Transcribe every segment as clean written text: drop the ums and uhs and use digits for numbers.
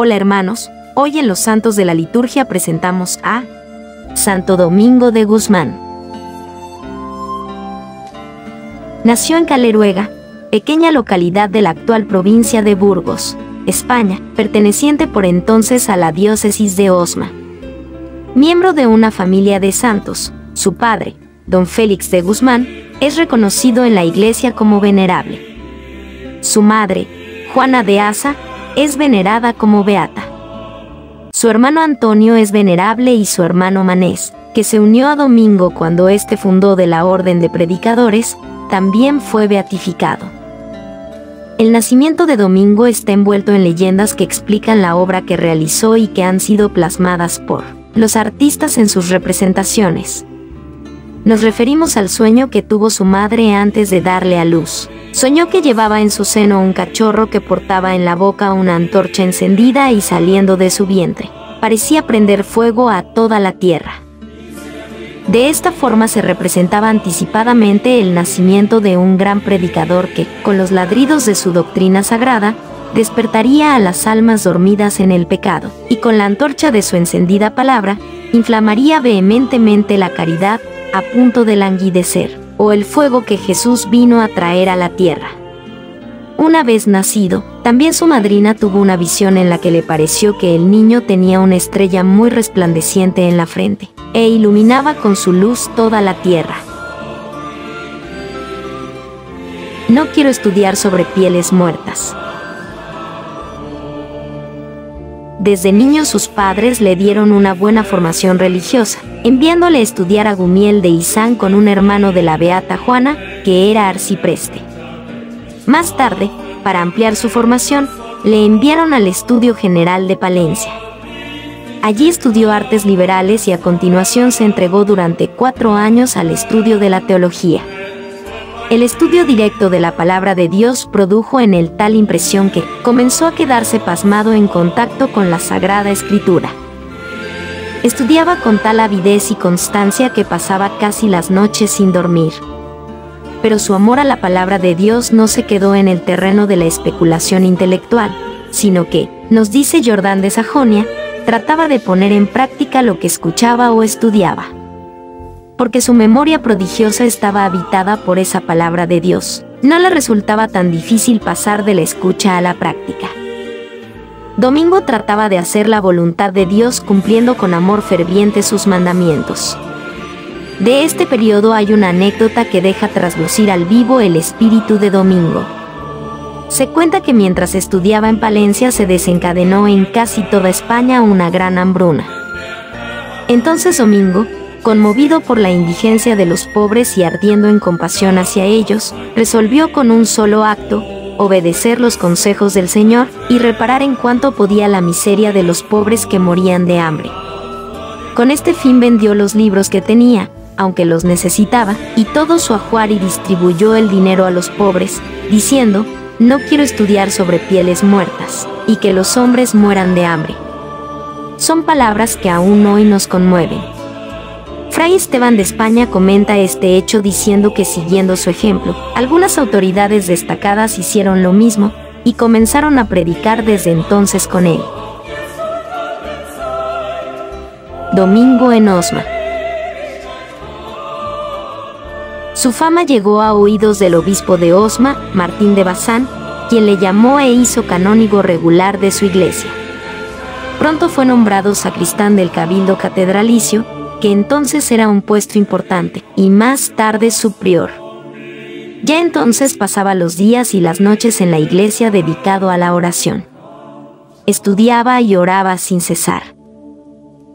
Hola hermanos, hoy en los Santos de la Liturgia presentamos a Santo Domingo de Guzmán. Nació en Caleruega, pequeña localidad de la actual provincia de Burgos, España, perteneciente por entonces a la diócesis de Osma. Miembro de una familia de santos, su padre, don Félix de Guzmán, es reconocido en la Iglesia como venerable. Su madre, Juana de Asa, es venerada como beata. Su hermano Antonio es venerable y su hermano Manés, que se unió a Domingo cuando éste fundó de la Orden de Predicadores, también fue beatificado. El nacimiento de Domingo está envuelto en leyendas que explican la obra que realizó y que han sido plasmadas por los artistas en sus representaciones. Nos referimos al sueño que tuvo su madre antes de darle a luz. Soñó que llevaba en su seno un cachorro que portaba en la boca una antorcha encendida y saliendo de su vientre parecía prender fuego a toda la tierra. De esta forma se representaba anticipadamente el nacimiento de un gran predicador que, con los ladridos de su doctrina sagrada, despertaría a las almas dormidas en el pecado, y con la antorcha de su encendida palabra, inflamaría vehementemente la caridad a punto de languidecer, o el fuego que Jesús vino a traer a la tierra. Una vez nacido, también su madrina tuvo una visión en la que le pareció que el niño tenía una estrella muy resplandeciente en la frente, e iluminaba con su luz toda la tierra. No quiero estudiar sobre pieles muertas. Desde niño sus padres le dieron una buena formación religiosa, enviándole a estudiar a Gumiel de Isán con un hermano de la beata Juana, que era arcipreste. Más tarde, para ampliar su formación, le enviaron al Estudio General de Palencia. Allí estudió artes liberales y a continuación se entregó durante 4 años al estudio de la teología. El estudio directo de la palabra de Dios produjo en él tal impresión que comenzó a quedarse pasmado en contacto con la Sagrada Escritura. Estudiaba con tal avidez y constancia que pasaba casi las noches sin dormir. Pero su amor a la palabra de Dios no se quedó en el terreno de la especulación intelectual, sino que, nos dice Jordán de Sajonia, trataba de poner en práctica lo que escuchaba o estudiaba, porque su memoria prodigiosa estaba habitada por esa palabra de Dios. No le resultaba tan difícil pasar de la escucha a la práctica. Domingo trataba de hacer la voluntad de Dios cumpliendo con amor ferviente sus mandamientos. De este periodo hay una anécdota que deja traslucir al vivo el espíritu de Domingo. Se cuenta que mientras estudiaba en Palencia se desencadenó en casi toda España una gran hambruna. Entonces Domingo, conmovido por la indigencia de los pobres y ardiendo en compasión hacia ellos, resolvió con un solo acto, obedecer los consejos del Señor y reparar en cuanto podía la miseria de los pobres que morían de hambre. Con este fin vendió los libros que tenía, aunque los necesitaba, y todo su ajuar y distribuyó el dinero a los pobres, diciendo, «No quiero estudiar sobre pieles muertas, y que los hombres mueran de hambre». Son palabras que aún hoy nos conmueven. Fray Esteban de España comenta este hecho diciendo que siguiendo su ejemplo, algunas autoridades destacadas hicieron lo mismo y comenzaron a predicar desde entonces con él. Domingo en Osma. Su fama llegó a oídos del obispo de Osma, Martín de Bazán, quien le llamó e hizo canónigo regular de su iglesia. Pronto fue nombrado sacristán del cabildo catedralicio, que entonces era un puesto importante, y más tarde su prior. Ya entonces pasaba los días y las noches en la iglesia dedicado a la oración. Estudiaba y oraba sin cesar.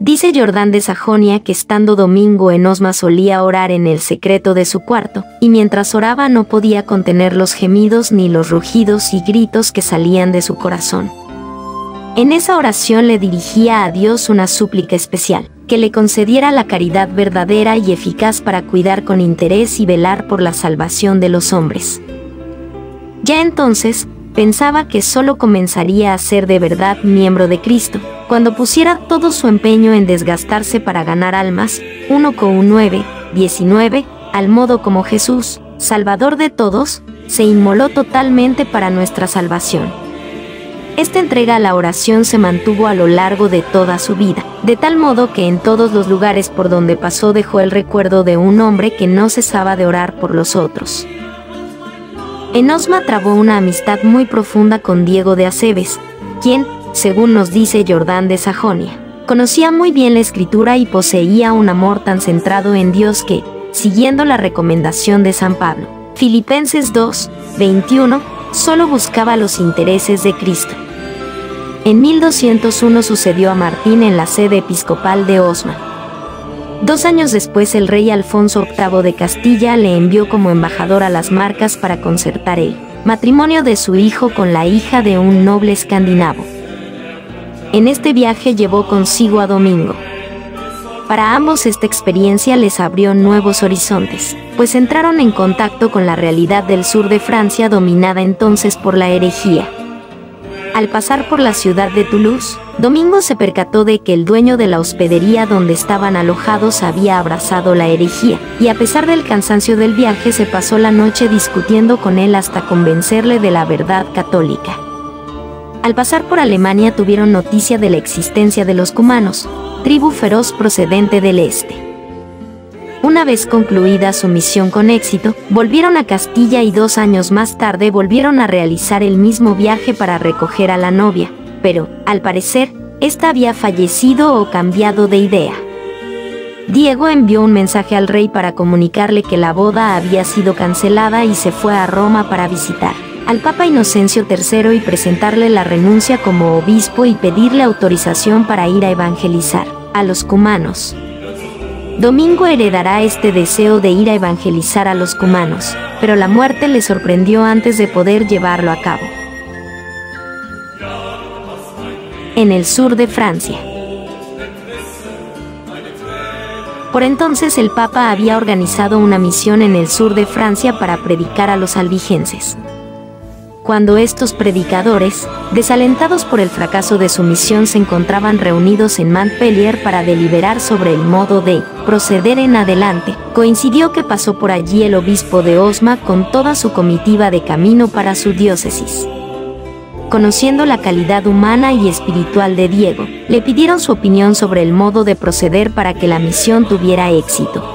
Dice Jordán de Sajonia que estando Domingo en Osma solía orar en el secreto de su cuarto, y mientras oraba no podía contener los gemidos ni los rugidos y gritos que salían de su corazón. En esa oración le dirigía a Dios una súplica especial, que le concediera la caridad verdadera y eficaz para cuidar con interés y velar por la salvación de los hombres. Ya entonces, pensaba que solo comenzaría a ser de verdad miembro de Cristo, cuando pusiera todo su empeño en desgastarse para ganar almas, 1 Cor. 9:19, al modo como Jesús, Salvador de todos, se inmoló totalmente para nuestra salvación. Esta entrega a la oración se mantuvo a lo largo de toda su vida, de tal modo que en todos los lugares por donde pasó dejó el recuerdo de un hombre que no cesaba de orar por los otros. En Osma trabó una amistad muy profunda con Diego de Aceves, quien, según nos dice Jordán de Sajonia, conocía muy bien la escritura y poseía un amor tan centrado en Dios que, siguiendo la recomendación de San Pablo, Filipenses 2, 21, solo buscaba los intereses de Cristo. En 1201 sucedió a Martín en la sede episcopal de Osma. 2 años después el rey Alfonso VIII de Castilla le envió como embajador a las Marcas para concertar el matrimonio de su hijo con la hija de un noble escandinavo. En este viaje llevó consigo a Domingo. Para ambos esta experiencia les abrió nuevos horizontes, pues entraron en contacto con la realidad del sur de Francia dominada entonces por la herejía. Al pasar por la ciudad de Toulouse, Domingo se percató de que el dueño de la hospedería donde estaban alojados había abrazado la herejía, y a pesar del cansancio del viaje se pasó la noche discutiendo con él hasta convencerle de la verdad católica. Al pasar por Alemania tuvieron noticia de la existencia de los cumanos, tribu feroz procedente del este. Una vez concluida su misión con éxito, volvieron a Castilla y 2 años más tarde volvieron a realizar el mismo viaje para recoger a la novia, pero, al parecer, esta había fallecido o cambiado de idea. Diego envió un mensaje al rey para comunicarle que la boda había sido cancelada y se fue a Roma para visitar al Papa Inocencio III y presentarle la renuncia como obispo y pedirle autorización para ir a evangelizar a los cumanos. Domingo heredará este deseo de ir a evangelizar a los cumanos, pero la muerte le sorprendió antes de poder llevarlo a cabo. En el sur de Francia. Por entonces el Papa había organizado una misión en el sur de Francia para predicar a los albigenses. Cuando estos predicadores, desalentados por el fracaso de su misión, se encontraban reunidos en Montpellier para deliberar sobre el modo de proceder en adelante, coincidió que pasó por allí el obispo de Osma con toda su comitiva de camino para su diócesis. Conociendo la calidad humana y espiritual de Diego, le pidieron su opinión sobre el modo de proceder para que la misión tuviera éxito.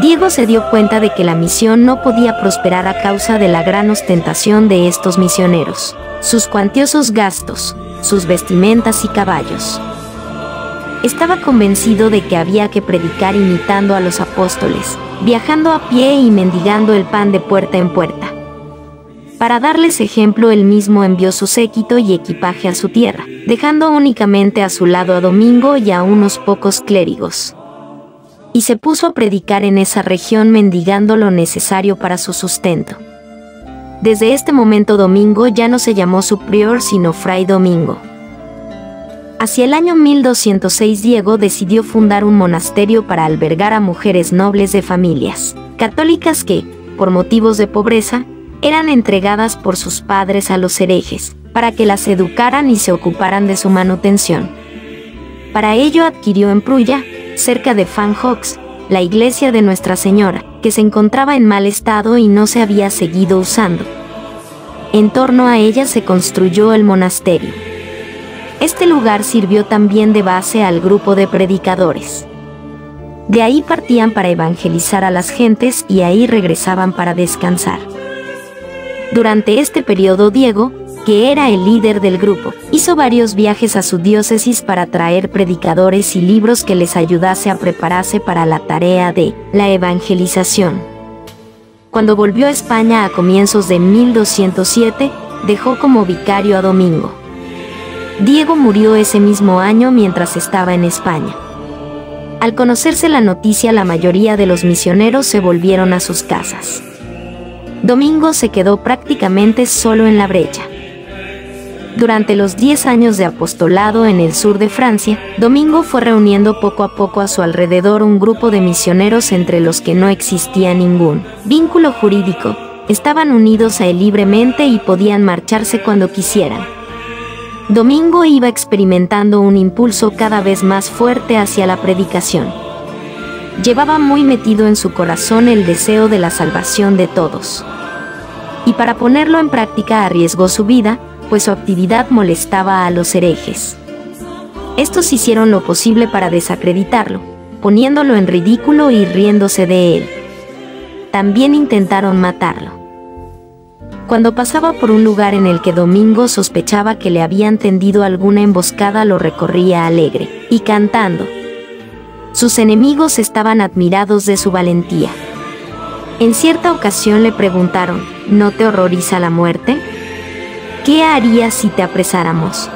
Diego se dio cuenta de que la misión no podía prosperar a causa de la gran ostentación de estos misioneros, sus cuantiosos gastos, sus vestimentas y caballos. Estaba convencido de que había que predicar imitando a los apóstoles, viajando a pie y mendigando el pan de puerta en puerta. Para darles ejemplo, él mismo envió su séquito y equipaje a su tierra, dejando únicamente a su lado a Domingo y a unos pocos clérigos, y se puso a predicar en esa región mendigando lo necesario para su sustento. Desde este momento Domingo ya no se llamó su prior sino Fray Domingo. Hacia el año 1206 Diego decidió fundar un monasterio para albergar a mujeres nobles de familias católicas que, por motivos de pobreza, eran entregadas por sus padres a los herejes, para que las educaran y se ocuparan de su manutención. Para ello adquirió en Prulla, cerca de Fanjeaux, la iglesia de Nuestra Señora, que se encontraba en mal estado y no se había seguido usando. En torno a ella se construyó el monasterio. Este lugar sirvió también de base al grupo de predicadores. De ahí partían para evangelizar a las gentes y ahí regresaban para descansar. Durante este periodo Diego, que era el líder del grupo, hizo varios viajes a su diócesis para traer predicadores y libros que les ayudase a prepararse para la tarea de la evangelización. Cuando volvió a España a comienzos de 1207, dejó como vicario a Domingo. Diego murió ese mismo año mientras estaba en España. Al conocerse la noticia, la mayoría de los misioneros se volvieron a sus casas. Domingo se quedó prácticamente solo en la brecha. Durante los 10 años de apostolado en el sur de Francia, Domingo fue reuniendo poco a poco a su alrededor un grupo de misioneros entre los que no existía ningún vínculo jurídico, estaban unidos a él libremente y podían marcharse cuando quisieran. Domingo iba experimentando un impulso cada vez más fuerte hacia la predicación. Llevaba muy metido en su corazón el deseo de la salvación de todos. Y para ponerlo en práctica arriesgó su vida, pues su actividad molestaba a los herejes. Estos hicieron lo posible para desacreditarlo, poniéndolo en ridículo y riéndose de él. También intentaron matarlo. Cuando pasaba por un lugar en el que Domingo sospechaba que le habían tendido alguna emboscada, lo recorría alegre y cantando. Sus enemigos estaban admirados de su valentía. En cierta ocasión le preguntaron: ¿no te horroriza la muerte? ¿Qué harías si te apresáramos?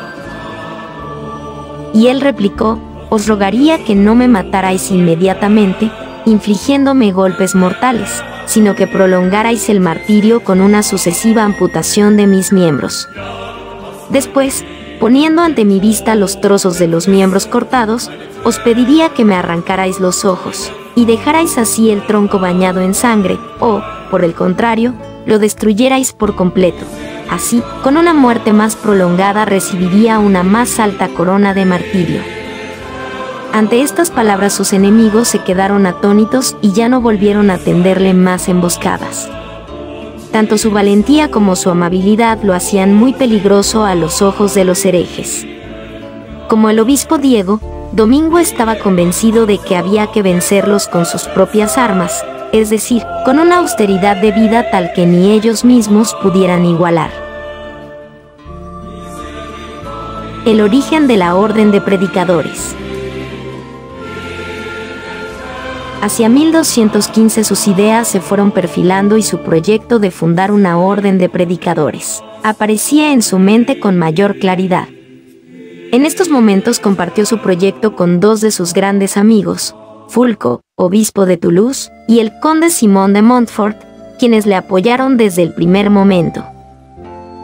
Y él replicó: os rogaría que no me matarais inmediatamente, infligiéndome golpes mortales, sino que prolongarais el martirio con una sucesiva amputación de mis miembros. Después, poniendo ante mi vista los trozos de los miembros cortados, os pediría que me arrancarais los ojos, y dejarais así el tronco bañado en sangre, o, por el contrario, lo destruyerais por completo. Así, con una muerte más prolongada recibiría una más alta corona de martirio. Ante estas palabras sus enemigos se quedaron atónitos y ya no volvieron a tenderle más emboscadas. Tanto su valentía como su amabilidad lo hacían muy peligroso a los ojos de los herejes. Como el obispo Diego, Domingo estaba convencido de que había que vencerlos con sus propias armas, es decir, con una austeridad de vida tal que ni ellos mismos pudieran igualar. El origen de la Orden de Predicadores. Hacia 1215 sus ideas se fueron perfilando y su proyecto de fundar una orden de predicadores aparecía en su mente con mayor claridad. En estos momentos compartió su proyecto con dos de sus grandes amigos, Fulco, obispo de Toulouse, y el conde Simón de Montfort, quienes le apoyaron desde el primer momento.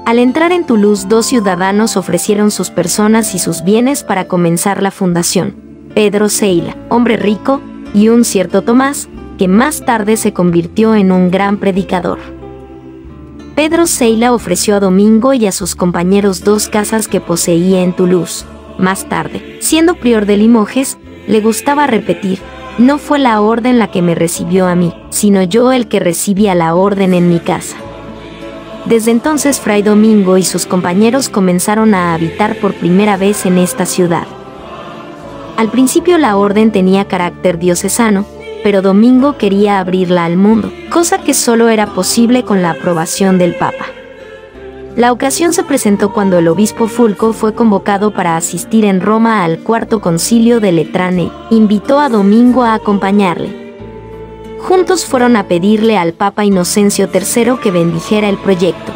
Al entrar en Toulouse, dos ciudadanos ofrecieron sus personas y sus bienes para comenzar la fundación: Pedro Seila, hombre rico, y un cierto Tomás, que más tarde se convirtió en un gran predicador. Pedro Seila ofreció a Domingo y a sus compañeros dos casas que poseía en Toulouse. Más tarde, siendo prior de Limoges, le gustaba repetir: no fue la orden la que me recibió a mí, sino yo el que recibí a la orden en mi casa. Desde entonces Fray Domingo y sus compañeros comenzaron a habitar por primera vez en esta ciudad. Al principio la orden tenía carácter diocesano, pero Domingo quería abrirla al mundo, cosa que solo era posible con la aprobación del Papa. La ocasión se presentó cuando el obispo Fulco fue convocado para asistir en Roma al Cuarto Concilio de Letrán e invitó a Domingo a acompañarle. Juntos fueron a pedirle al Papa Inocencio III que bendijera el proyecto.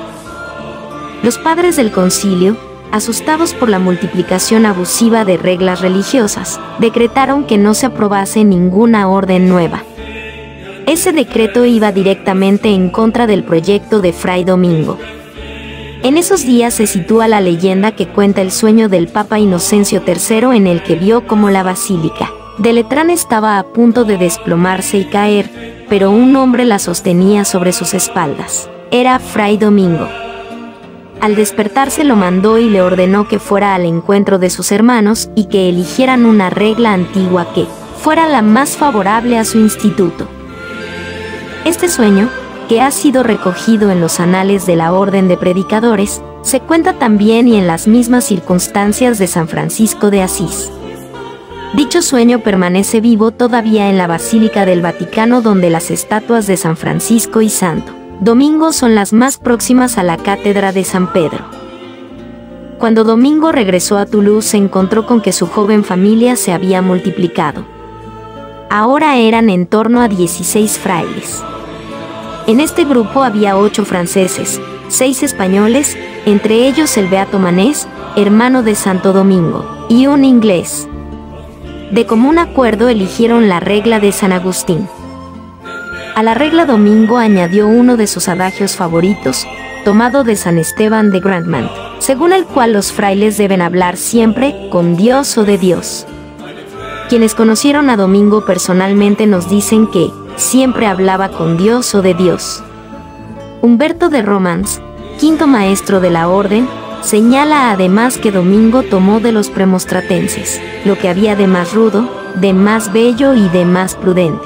Los padres del concilio, asustados por la multiplicación abusiva de reglas religiosas, decretaron que no se aprobase ninguna orden nueva. Ese decreto iba directamente en contra del proyecto de Fray Domingo. En esos días se sitúa la leyenda que cuenta el sueño del Papa Inocencio III, en el que vio cómo la Basílica de Letrán estaba a punto de desplomarse y caer, pero un hombre la sostenía sobre sus espaldas. Era Fray Domingo. Al despertarse lo mandó y le ordenó que fuera al encuentro de sus hermanos y que eligieran una regla antigua que fuera la más favorable a su instituto. Este sueño, que ha sido recogido en los anales de la Orden de Predicadores, se cuenta también y en las mismas circunstancias de San Francisco de Asís. Dicho sueño permanece vivo todavía en la Basílica del Vaticano, donde las estatuas de San Francisco y Santo Domingo son las más próximas a la cátedra de San Pedro. Cuando Domingo regresó a Toulouse se encontró con que su joven familia se había multiplicado. Ahora eran en torno a 16 frailes. En este grupo había 8 franceses, 6 españoles, entre ellos el beato Manés, hermano de Santo Domingo, y un inglés. De común acuerdo eligieron la regla de San Agustín. A la regla Domingo añadió uno de sus adagios favoritos, tomado de San Esteban de Grandmont, según el cual los frailes deben hablar siempre con Dios o de Dios. Quienes conocieron a Domingo personalmente nos dicen que siempre hablaba con Dios o de Dios. Humberto de Romans, quinto maestro de la orden, señala además que Domingo tomó de los premostratenses lo que había de más rudo, de más bello y de más prudente.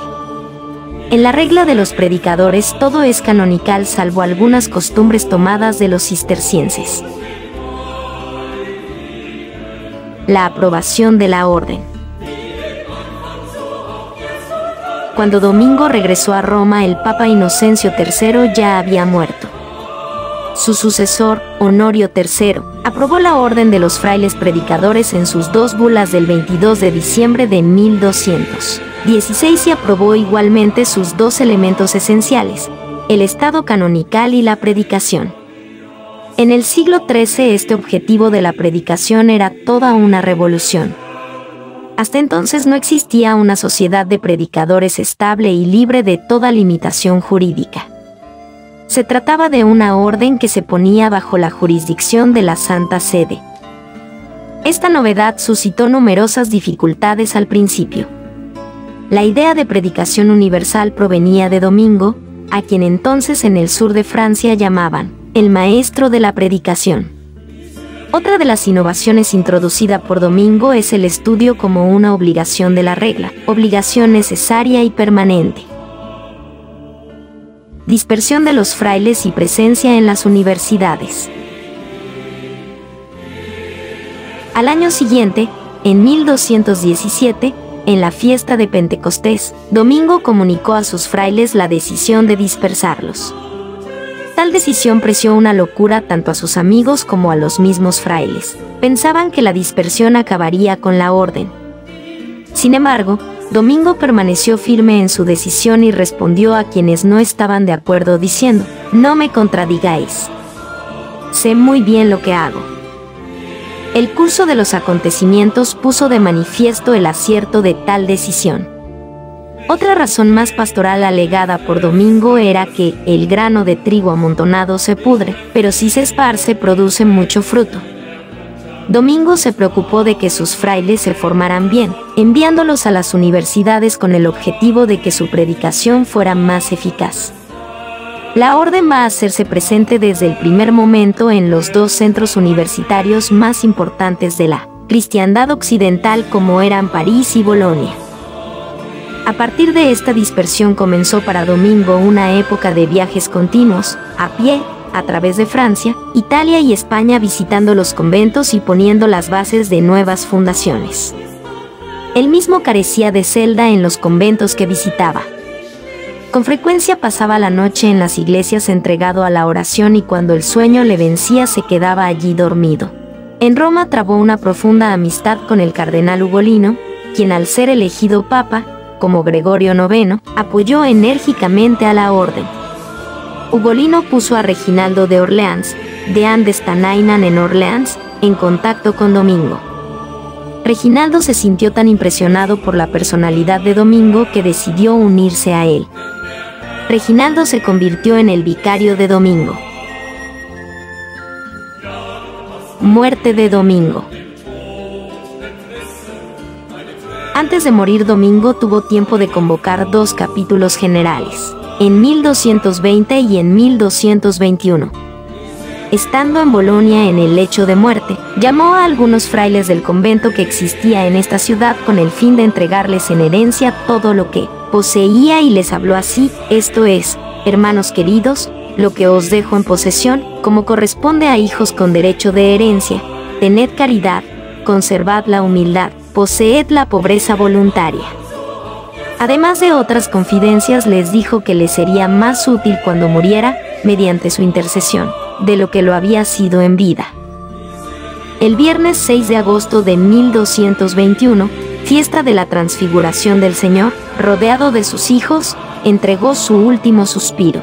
En la regla de los predicadores todo es canonical salvo algunas costumbres tomadas de los cistercienses. la aprobación de la orden. Cuando Domingo regresó a Roma, el Papa Inocencio III ya había muerto. Su sucesor, Honorio III, aprobó la orden de los frailes predicadores en sus dos bulas del 22 de diciembre de 1216 y aprobó igualmente sus dos elementos esenciales, el estado canonical y la predicación. En el siglo XIII este objetivo de la predicación era toda una revolución. Hasta entonces no existía una sociedad de predicadores estable y libre de toda limitación jurídica. Se trataba de una orden que se ponía bajo la jurisdicción de la Santa Sede. Esta novedad suscitó numerosas dificultades al principio. La idea de predicación universal provenía de Domingo, a quien entonces en el sur de Francia llamaban el maestro de la predicación. Otra de las innovaciones introducida por Domingo es el estudio como una obligación de la regla, obligación necesaria y permanente. Dispersión de los frailes y presencia en las universidades. Al año siguiente, en 1217, en la fiesta de Pentecostés, Domingo comunicó a sus frailes la decisión de dispersarlos. Tal decisión pareció una locura tanto a sus amigos como a los mismos frailes. Pensaban que la dispersión acabaría con la orden. Sin embargo, Domingo permaneció firme en su decisión y respondió a quienes no estaban de acuerdo diciendo: «No me contradigáis. Sé muy bien lo que hago». El curso de los acontecimientos puso de manifiesto el acierto de tal decisión. Otra razón más pastoral alegada por Domingo era que el grano de trigo amontonado se pudre, pero si se esparce produce mucho fruto. Domingo se preocupó de que sus frailes se formaran bien, enviándolos a las universidades con el objetivo de que su predicación fuera más eficaz. La orden va a hacerse presente desde el primer momento en los dos centros universitarios más importantes de la cristiandad occidental, como eran París y Bolonia. A partir de esta dispersión comenzó para Domingo una época de viajes continuos, a pie, a través de Francia, Italia y España, visitando los conventos y poniendo las bases de nuevas fundaciones. Él mismo carecía de celda en los conventos que visitaba. Con frecuencia pasaba la noche en las iglesias entregado a la oración y cuando el sueño le vencía se quedaba allí dormido. En Roma trabó una profunda amistad con el cardenal Ugolino, quien al ser elegido papa, como Gregorio IX, apoyó enérgicamente a la orden. Ugolino puso a Reginaldo de Orleans, deán de Stanainan en Orleans, en contacto con Domingo. Reginaldo se sintió tan impresionado por la personalidad de Domingo que decidió unirse a él. Reginaldo se convirtió en el vicario de Domingo. Muerte de Domingo. Antes de morir, Domingo tuvo tiempo de convocar dos capítulos generales, en 1220 y en 1221. Estando en Bolonia en el lecho de muerte, llamó a algunos frailes del convento que existía en esta ciudad con el fin de entregarles en herencia todo lo que poseía y les habló así: «Esto es, hermanos queridos, lo que os dejo en posesión, como corresponde a hijos con derecho de herencia, tened caridad, conservad la humildad, poseed la pobreza voluntaria». Además de otras confidencias, les dijo que le sería más útil cuando muriera, mediante su intercesión, de lo que lo había sido en vida. El viernes 6 de agosto de 1221, fiesta de la Transfiguración del Señor, rodeado de sus hijos, entregó su último suspiro.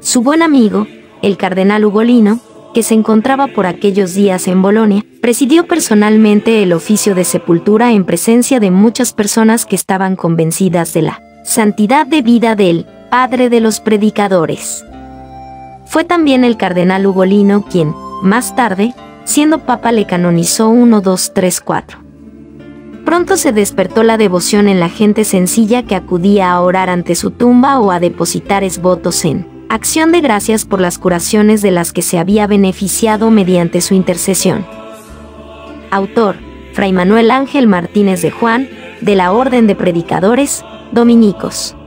Su buen amigo, el cardenal Ugolino, que se encontraba por aquellos días en Bolonia, presidió personalmente el oficio de sepultura en presencia de muchas personas que estaban convencidas de la santidad de vida del padre de los predicadores. Fue también el cardenal Ugolino quien, más tarde, siendo papa, le canonizó 1, 2, 3, 4. Pronto se despertó la devoción en la gente sencilla que acudía a orar ante su tumba o a depositar exvotos en acción de gracias por las curaciones de las que se había beneficiado mediante su intercesión. Autor: Fray Manuel Ángel Martínez de Juan, de la Orden de Predicadores Dominicos.